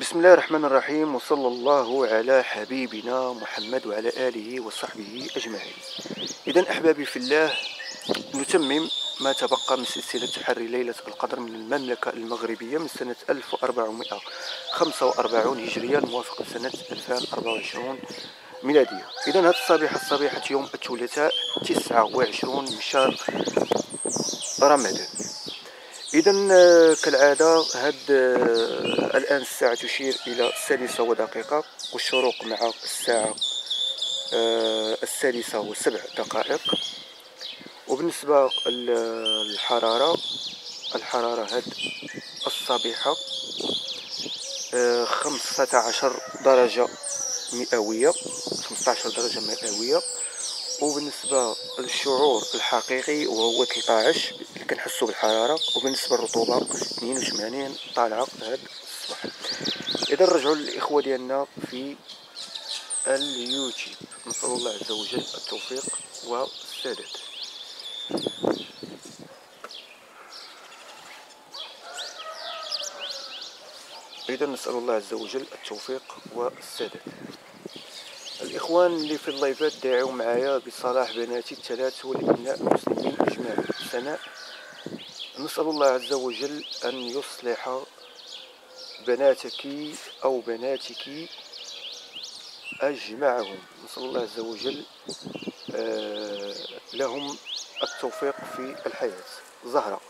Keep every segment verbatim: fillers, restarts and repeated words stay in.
بسم الله الرحمن الرحيم، وصلى الله على حبيبنا محمد وعلى آله وصحبه أجمعين. إذا أحبابي في الله، نتمم ما تبقى من سلسلة تحري ليلة القدر من المملكة المغربية من سنة ألف وأربعمائة وخمسة وأربعين هجرية الموافق لسنة ألفين وأربعة وعشرين ميلادية. إذا هذه الصبيحة صبيحة يوم الثلاثاء تسعة وعشرين من شهر رمضان. إذا كالعادة هاد الآن الساعة تشير إلى السادسة ودقيقة، والشروق مع الساعة السادسة وسبع دقائق. وبالنسبة للحرارة، الحرارة هاد الصبيحة خمسة عشر درجة مئوية، خمسة عشر درجة مئوية. وبالنسبة للشعور الحقيقي وهو ثلاثة عشر اللي كنحسو بالحرارة. وبالنسبة للرطوبة اثنين وثمانين طالعة هاد الصباح. إذا نرجعو للإخوة ديالنا في اليوتيوب، نسأل الله عز وجل التوفيق والسداد. إذا نسأل الله عز وجل التوفيق والسداد. الإخوان اللي في اللايفات داعوا معايا بصلاح بناتي الثلاث والإبناء المسلمين أجمعين. سناء، نسأل الله عز وجل أن يصلح بناتك أو بناتك أجمعهم، نسأل الله عز وجل آه لهم التوفيق في الحياة. زهرة،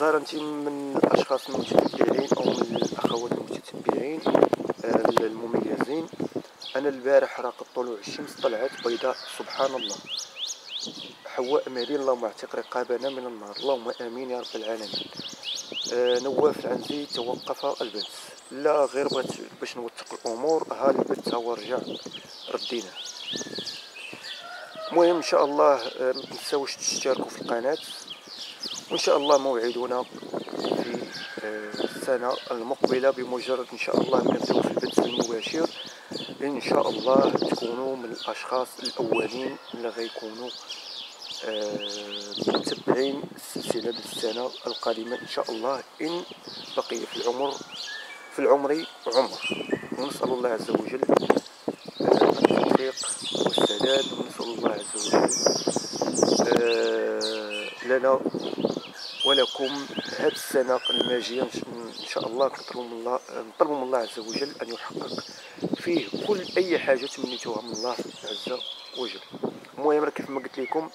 زهرة أنت من الأشخاص المتتبعين أو من الأخوات المتتبعين آه المميزين. أنا البارح راقب طلوع الشمس، طلعت بيضاء سبحان الله. حواء مهدي، اللهم اعتق رقابنا من النار، اللهم آمين يا رب العالمين. آه نواف العنزي، توقف البث. لا غير باش نوثق الأمور، ها البث هو رجع ردينا. المهم إن شاء الله آه ما تنساوش تشتركوا في القناة، وإن شاء الله موعدنا في آه السنة المقبلة بمجرد إن شاء الله ما نبداو في البث المباشر. إن شاء الله تكونوا من الأشخاص الأولين اللي غيكونوا متبعين السلسلة بالسنة القادمة إن شاء الله، إن بقي في العمر في العمر عمر. ونسأل الله عز وجل التوفيق والسداد، ونسأل الله عز وجل لنا ولكم هذه السنة الماجية إن شاء الله. نطلب من الله نطلب من الله عز وجل أن يحقق فيه كل أي حاجة تمنيتوها من الله عز وجل. المهم راه كيف ما قلت لكم،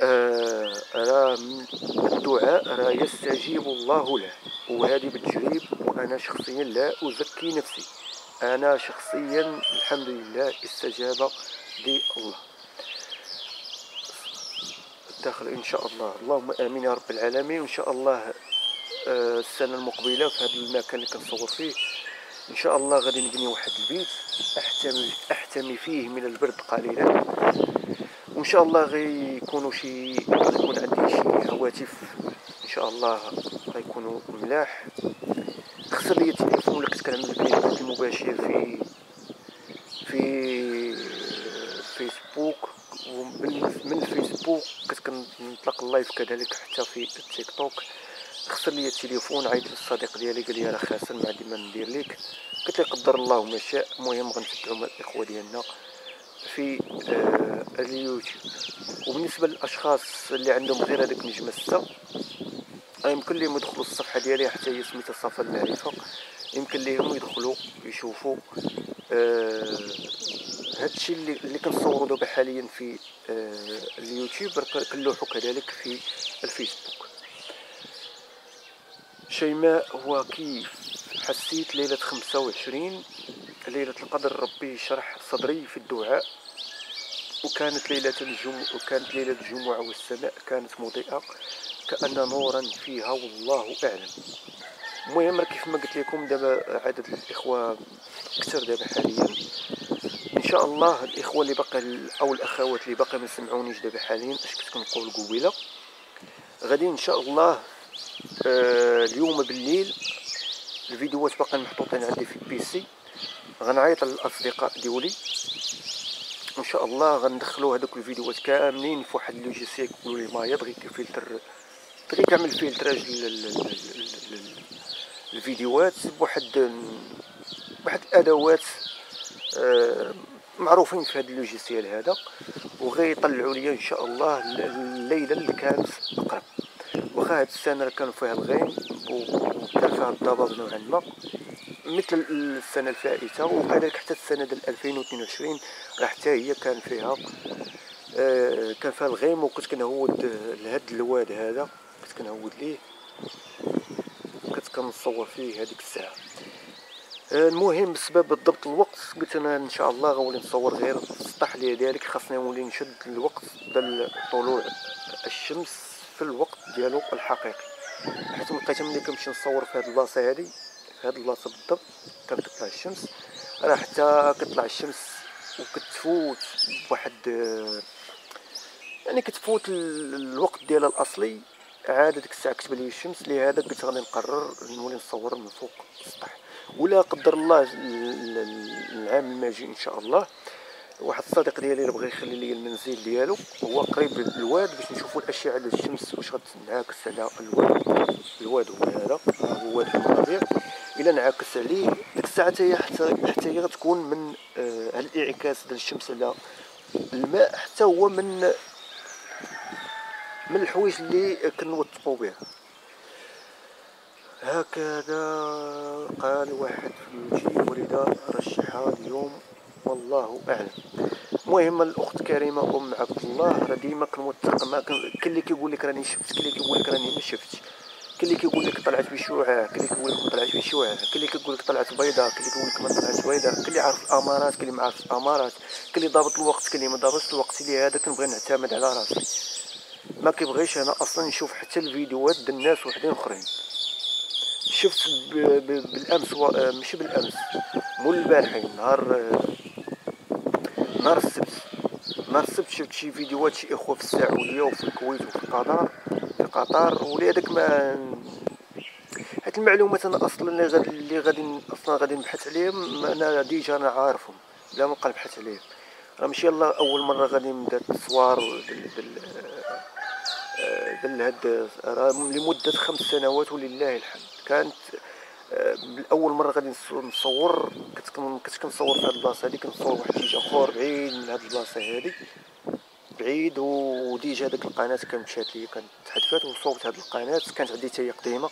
آه راه الدعاء راه يستجيب الله له، وهذه بالتجريب. وأنا شخصيا لا أزكي نفسي، أنا شخصيا الحمد لله استجاب لي الله. داخل إن شاء الله، اللهم آمين يا رب العالمين. وإن شاء الله آه السنة المقبلة في هذا المكان اللي كنصور فيه إن شاء الله غادي نبني واحد البيت أحتمي أحتمي فيه من البرد قليلا، وإن شاء الله غيكونوا شي غيكون عندي شي هواتف إن شاء الله غيكونوا ملاح. خسر لي التليفون اللي كنت كنعمل به البث المباشر في في فيسبوك، ومن الفيسبوك كنت كنطلق اللايف كذلك حتى في التيك توك. خسر لي التليفون، عيط للصديق ديالي قال لي راه خاسر ما عندي ما ندير ليك، قلت له قدر الله وما شاء. المهم غنتبعوا مع الاخوه ديالنا في آه اليوتيوب. وبالنسبه للاشخاص اللي عندهم غير هذيك النجمه السته، يمكن لهم يدخلوا الصفحه ديالي حتى هي سميتها صفا المعرفه، يمكن لهم يدخلوا يشوفوا آه هادشي اللي اللي كنصوروا دابا حاليا في آه اليوتيوب، كنلوحوا كذلك في الفيسبوك. شيماء، هو كيف حسيت ليلة خمسة وعشرين ليلة القدر؟ ربي شرح صدري في الدعاء، وكانت ليلة الجمعة وكانت ليلة الجمعة والسماء كانت مضيئة كأن نورا فيها، والله أعلم. المهم كيف ما قلت لكم، دابا عدد الإخوة كثر دابا حاليا إن شاء الله. الإخوة اللي باقي أو الأخوات اللي باقي ما سمعونيش دابا حاليا اش كنت كنقول قبيله، غادي إن شاء الله آه اليوم بالليل الفيديوهات باقا محطوطين عندي في البيسي، غنعيط للاصدقاء ديولي ان شاء الله غندخلو هذوك الفيديوهات كاملين في واحد اللوجيسيال كيقولوا لي مايض، غير كيفلتر غير كيعمل فلتراج الفيديوهات بواحد بواحد الادوات آه معروفين في هذا اللوجيسيال هذا، وغيطلعوا لي ان شاء الله الليله اللي كانت اقرب. واخا هاد السنه راه كانوا فيها الغيم وكان فيها الضباب نوعا ما مثل السنه الفائته، وكذلك حتى السنه ديال ألفين واثنين وعشرين راه حتى هي كان فيها آه كان فيها الغيم، وكنت كنهود لهاد الواد هذا، كنت كنهود ليه وكنت كنصور فيه هذيك الساعه. المهم بسبب ضبط الوقت قلت انا ان شاء الله غنولي نصور غير السطح ديال ذلك، خاصني نولي نشد الوقت ديال طلوع الشمس في الوقت ديالو الحقيقي، حيت لقيت ملي كنمشي نصور في هذه البلاصه هذه في هذه البلاصه بالضبط كتطلع الشمس، راه حتى كتطلع الشمس وكتفوت بواحد يعني كتفوت الوقت ديالها الاصلي، عاد ديك الساعه كتبان لي الشمس. لهذا قلت غادي نقرر نولي نصور من فوق السطح، ولا قدر الله العام الماجي ان شاء الله واحد الصديق ديالي اللي بغى يخلي لي المنزل ديالو هو قريب للواد باش نشوفوا الاشعه ديال الشمس واش غتنعكس على الواد. الواد هو هذا هو واد المنابع، الا انعكس عليه ديك الساعه حتى حتى هي غتكون من آه الانعكاس ديال الشمس على الماء، حتى هو من من الحوايج اللي كنوثقوا بها. هكذا قال واحد في اليوتيوب ولذا رشحها اليوم والله اعلم. المهم الاخت كريمه ام عبد الله راه ديما كنوثق، ما كاين اللي كيقول لك راني شفت، كاين اللي كيقول لك راني ما شفتش، كاين اللي كيقول لك طلعت بشعاع، كاين اللي كيقول لك ما طلعتش بشعاع، كاين اللي كيقول لك طلعت بيضاء، كاين اللي كيقول لك ما طلعتش بيضاء، كاين اللي عارف الامارات، كاين اللي ما عارفش الامارات، كاين اللي ضابط الوقت، كاين اللي ما ضابطش الوقت. لهذا كنبغي نعتمد على راسي، ما كيبغيش انا اصلا نشوف حتى الفيديوهات ديال الناس وحدين اخرين. شفت بالامس و... ماشي بالامس مول البارحين نهار نهار السبت نهار السبت شفت شي فيديوهات شي اخوه في السعوديه وفي الكويت وفي قطر في قطر ولهذاك ما حيت المعلومات انا اصلا اللي غادي اللي غادي اصلا غادي نبحث عليهم انا ديجا انا عارفهم، لا نبقى نبحث عليهم. راه ماشي يلاه اول مره غادي نبدا التصوير بال... بال... بالهد لمده خمس سنوات ولله الحمد. كانت بالاول مره غادي نصور كنت كنصور في هاد البلاصه هادي، كنصور واحد الشيء اخر بعيد من هاد البلاصه هادي بعيد، وديجا هاديك القناه كانت مشات لي كانت تحذفات وصوبت هاد القناه كانت عندي حتى هي قديمه،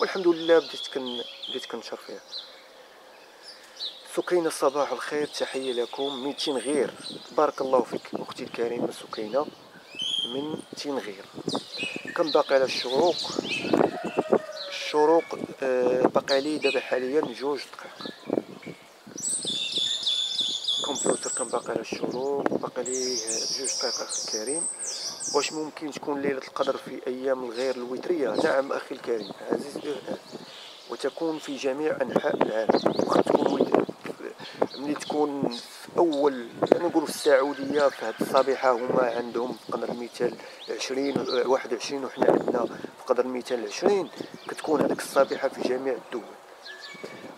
والحمد لله بديت كن بديت كنشر فيها. سكينه صباح الخير، تحيه لكم من تنغير، بارك الله فيك اختي الكريمه سكينه من تنغير. كان باقي على الشروق الشروق باقي لي دابا حاليا جوج دقائق، الكمبيوتر كان باقي على الشروق باقي لي جوج دقائق. اخي الكريم واش ممكن تكون ليله القدر في ايام الغير الوتريه؟ نعم اخي الكريم عزيز الاغنام، وتكون في جميع انحاء العالم. وخا تكون ملي تكون في اول يعني نقولوا في السعوديه في هاد الصبيحه هما عندهم في قدر المثال عشرين واحد وعشرين وحنا عندنا في قدر المثال عشرين، كتكون هذيك الصبيحه في جميع الدول.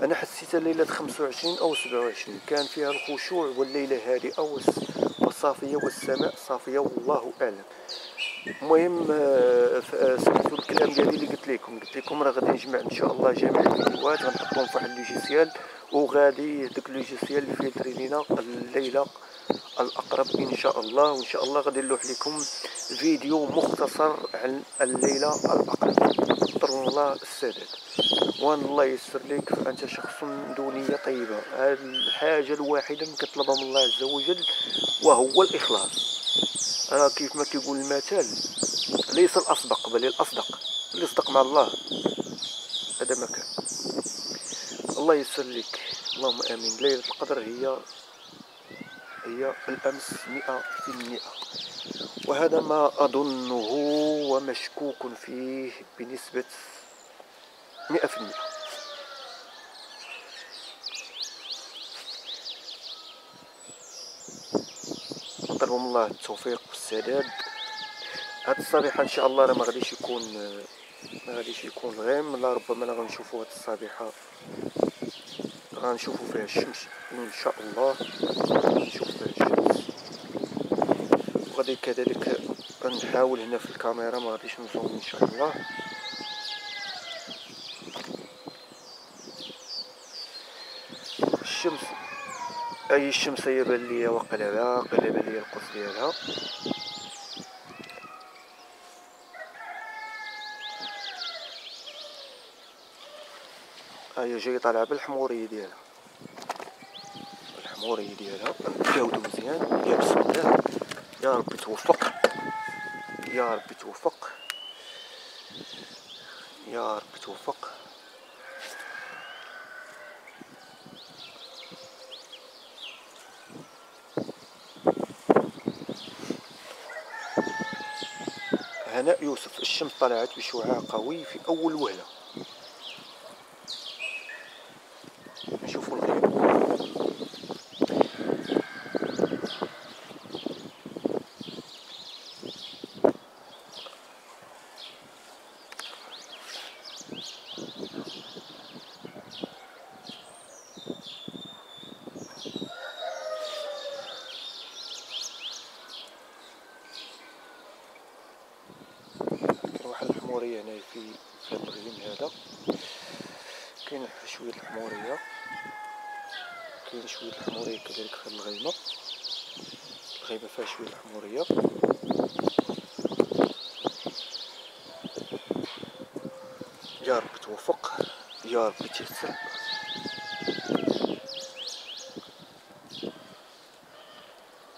انا حسيت ليله خمسة وعشرين او سبعة وعشرين كان فيها الخشوع والليله هادئه وصافيه والسماء صافيه والله اعلم. المهم سمعتوا الكلام ديالي اللي قلت لكم قلت لكم راه غادي نجمع ان شاء الله جميع الفيديوهات غنحطهم في واحد اللوجيسيال، وغادي داك اللوجيسيال يفلتري لينا الليله الاقرب ان شاء الله، وان شاء الله غادي نلوح لكم فيديو مختصر عن الليله الاقرب. قدر الله السداد وان الله يسر لك فانت شخص دونيه طيبه. هذه الحاجه الوحيده اللي كطلبها من الله عز وجل وهو الاخلاص. راه كيف ما كيقول المثل ليس الاصدق بل الاصدق، اللي صدق مع الله هذا ما كان. الله يسر لك اللهم امين. ليله القدر هي هي الامس مئة في المئة، وهذا ما اظنه ومشكوك فيه بنسبه مئة في المئة. نطلب من الله التوفيق والسداد. هاد الصبيحه ان شاء الله راه ما غاديش يكون ما غاديش يكون غيم، لا ربما غنشوفوا هاد الصبيحه غنشوفوا فيها الشمس ان شاء الله، غنشوفوا فيها الشمس. وغادي كذلك غنحاول هنا في الكاميرا ما غاديش نزوم ان شاء الله. الشمس، اي الشمس هي بان ليا وقلبها قلب ليا القوس ديالها. هي جاي طالعه بالحموريه ديالها، الحموريه ديالها نجاودو مزيان. يا بسم الله، يا ربي توفق، يا ربي توفق، يا ربي توفق. هناء يوسف، الشمس طلعت بشعاع قوي في اول وهله. نشوفوا الغيم. الحمورية هنا في المغرب هذا كاين شوية الحمورية، كاين شوية الحمورية كذلك في الغيمة، الغيمة فيها شوية الحمورية. يا رب توفق، يا رب تيسر.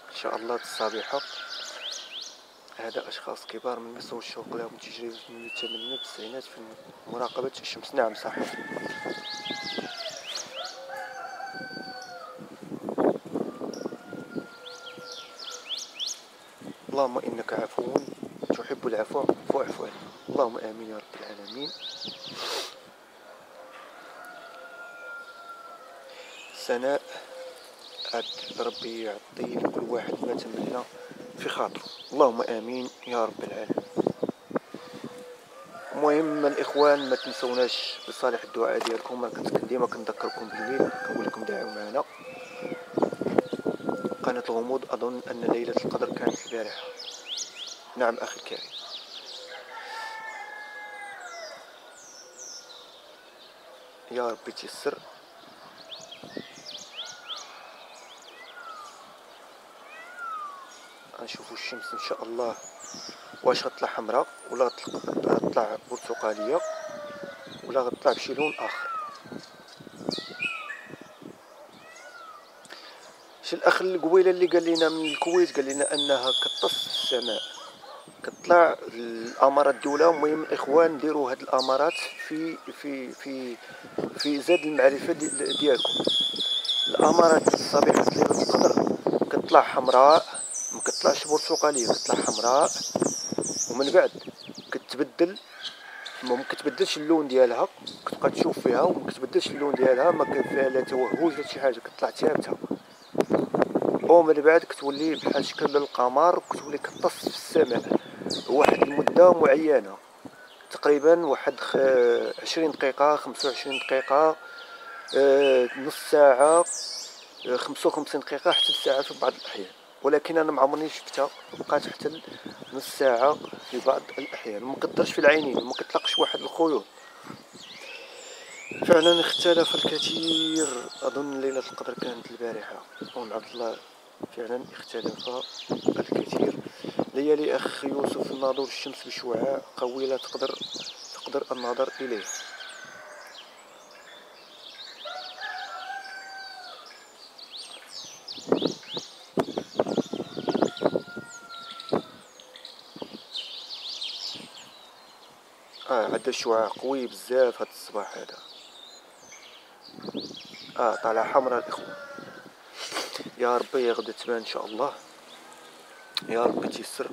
ان شاء الله الصبيحة هذا أشخاص كبار من مصر والشوق لهم تجربة من الثمانينات والتسعينات في مراقبة الشمس. نعم صحيح. اللهم إنك عفو تحب العفو فاعف عنا، اللهم آمين يا رب العالمين. سناء عاد ربي يعطي لكل واحد ما تمنى في خاطره، اللهم امين يا رب العالمين. المهم الاخوان ما تنسوناش بصالح الدعاء ديالكم. انا كنت ديما كنذكركم بالليل، كنقول لكم دعوا معنا. قناه الغموض اظن ان ليله القدر كانت البارحه. نعم اخي الكريم. يا ربي تيسر. غنشوفو الشمس ان شاء الله واش غتطلع حمراء ولا غتطلع برتقاليه ولا غتطلع بشي لون اخر. شي الاخ القويله اللي قال لنا من الكويت قال لنا انها كتص السماء كتطلع الامارات دوله. المهم الاخوان ديروا هاد الامارات في في في في زاد المعرفه ديالكم. الامارات الصبيحه ليله القدر كتطلع حمراء ما كتطلعش برتقاليه، كتطلع حمراء ومن بعد كتبدل، ما كتبدلش اللون ديالها، كتبقى تشوف فيها وما كتبدلش اللون ديالها، ما كاين فيها لا توهج لا شي حاجه، كتطلع ثابته ومن بعد كتولي بحال شكل القمر وكتولي كتص في السماء واحد المده معينه تقريبا واحد عشرين دقيقه خمسة وعشرين دقيقه نص ساعه خمسة وخمسين دقيقه حتى الساعه في بعض الاحيان، ولكن انا ما عمرني شفتها بقات حتى نص ساعه في بعض الاحيان. ما كتضرش في العينين وما كتلقش واحد الخيوط. فعلا اختلف الكثير. اظن ليله القدر كانت البارحه. ام عبد الله فعلا اختلف الكثير. ليالي اخ يوسف الناظر، الشمس بشعاع قوي لا تقدر تقدر النظر اليه. اه عندها شعاع قوي بزاف هاد الصباح هذا. اه طالعه حمراء الاخوان. يا ربي غدا تبان ان شاء الله. يا ربي تيسر،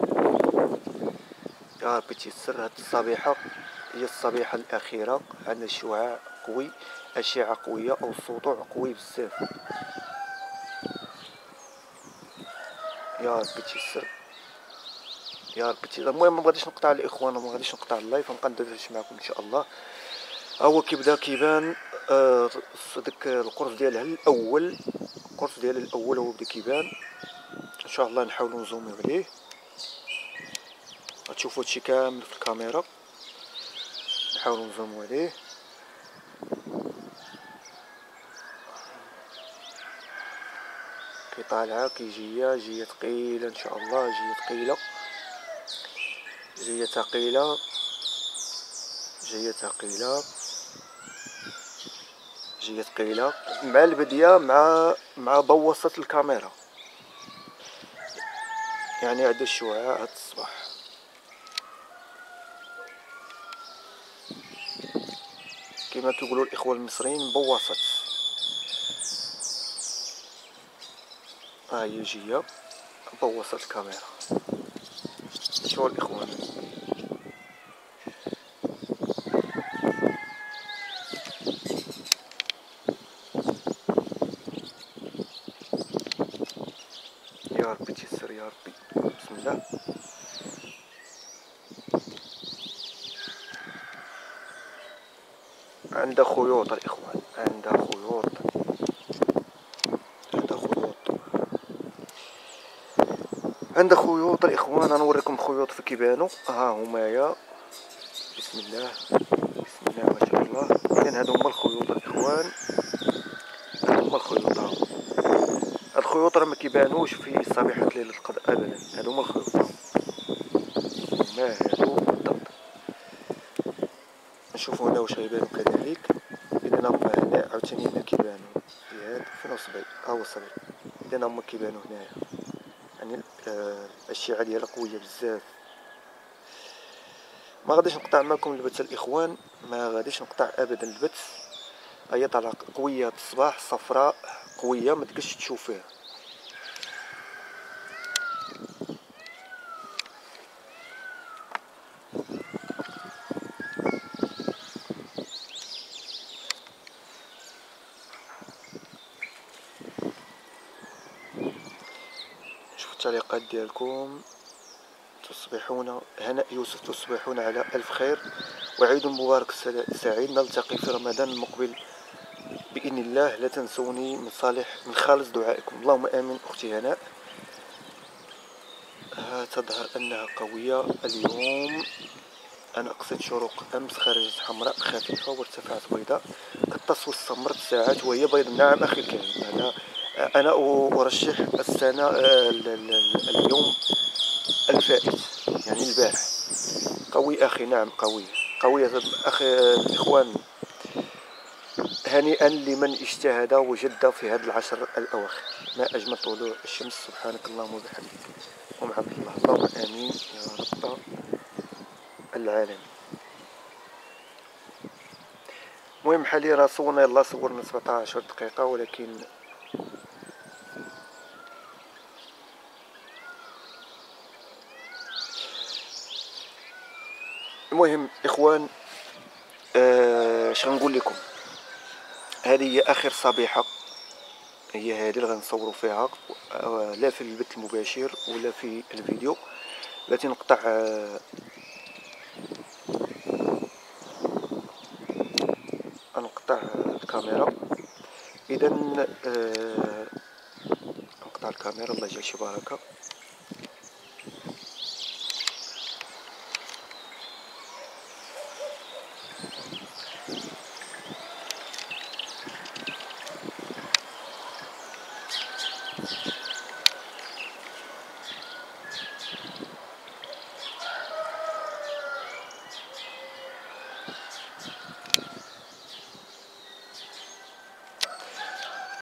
يا ربي تيسر. هاد الصبيحه هي الصبيحه الاخيره، عندنا شعاع قوي، اشعه قويه او سطوع قوي بزاف. يا ربي تيسر، يا ربي تيسر. المهم ما غاديش نقطع الاخوان وما غاديش نقطع اللايف، غنبقى ندردش معكم ان شاء الله. ها هو كيبدا كيبان آه داك القرص ديالها الاول، القرص ديالها الاول هو بدا كيبان ان شاء الله. نحاولوا نزوميو عليه، غتشوفوا هادشي كامل في الكاميرا. نحاولوا نزوميو عليه. كي طالعه كي جيه جيه ثقيله ان شاء الله، جيه ثقيله جيه ثقيله جيه ثقيله جيه ثقيله مع البديه مع مع ضو وسط الكاميرا، يعني عند الشعاع هاد الصباح. كما تقولوا الاخوه المصريين بوسط. ها هي جيه بوسط الكاميرا. شوفوا الاخوان يا ربي تيسر يا ربي، بسم الله. عندها خيوط الاخوان، عندها خيوط، عندها خيوط، عندها خيوط الاخوان. غنوريكم الخيوط في كيبانو، ها همايا، بسم الله بسم الله ما شاء الله. إذن هادو هما الخيوط الاخوان، هادو هما الخيوط. ها الخيوط راه ما كيبانوش في صبيحة ليلة القدر ابدا، هادو هما الخيوط، هما هادو بالضبط. نشوفو هنا واش غيبانو كذلك. إذن هما هنا عاوتاني هنا كيبانو، هاد فين هو الصبي، ها هو الصبي. إذن هما كيبانو هنايا، يعني الأشعة ديالها قوية بزاف. ما غاديش نقطع معكم البث الإخوان، ما غاديش نقطع أبدا البث. هي طالعة قوية هاد الصباح، صفراء قوية ما تقدرش تشوف فيها. شوفوا التعليقات ديالكم. تصبحون هناء يوسف، تصبحون على ألف خير وعيد مبارك سعيد، نلتقي في رمضان المقبل بإذن الله، لا تنسوني من صالح من خالص دعائكم، اللهم آمين. أختي هناء ها تظهر أنها قوية اليوم، أنا أقصد شروق أمس خرجت حمراء خفيفة وارتفعت بيضاء، كالتصوير استمرت ساعات وهي بيض. نعم أخي الكريم، أنا أنا أرشح السنة اليوم الفائت يعني البارح. قوي أخي، نعم قوي قوية أخي. إخوان هنيئا لمن اجتهد وجد في هذه العشر الأواخر، ما أجمل طلوع الشمس. سبحانك اللهم وبحمدك ومع الله، اللهم آمين يا رب العالمين. المهم حاليا راه صورنا، يلاه صورنا سبعطاش دقيقة، ولكن المهم إخوان اش آه غنقول لكم، هذه هي اخر صبيحه، هي هذه اللي غنصوروا فيها، لا في البث المباشر ولا في الفيديو، لا تنقطع انقطع الكاميرا. اذا انقطع الكاميرا، الله يجعل شي بركه.